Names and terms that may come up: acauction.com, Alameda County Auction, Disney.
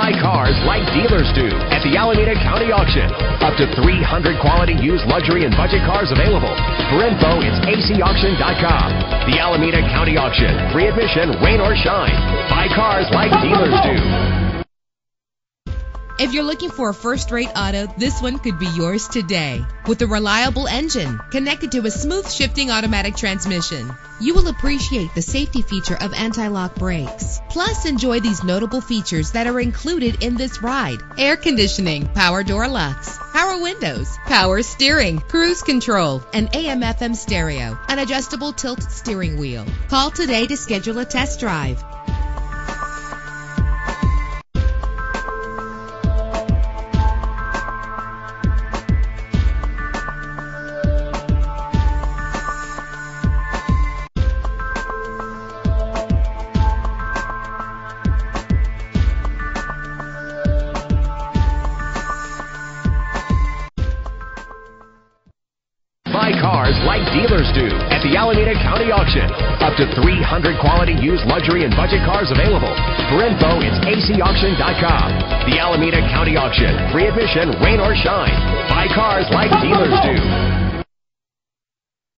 buy cars like dealers do at the Alameda County Auction. Up to 300 quality used luxury and budget cars available. For info, it's acauction.com. The Alameda County Auction. Free admission, rain or shine. Buy cars like dealers do. If you're looking for a first-rate auto, this one could be yours today. With a reliable engine connected to a smooth shifting automatic transmission, you will appreciate the safety feature of anti-lock brakes. Plus, enjoy these notable features that are included in this ride: air conditioning, power door locks, power windows, power steering, cruise control, an AM/FM stereo, an adjustable tilt steering wheel. Call today to schedule a test drive. Cars like dealers do at the Alameda County Auction. Up to 300 quality used luxury and budget cars available. For info, it's acauction.com. The Alameda County Auction. Free admission, rain or shine. Buy cars like dealers do.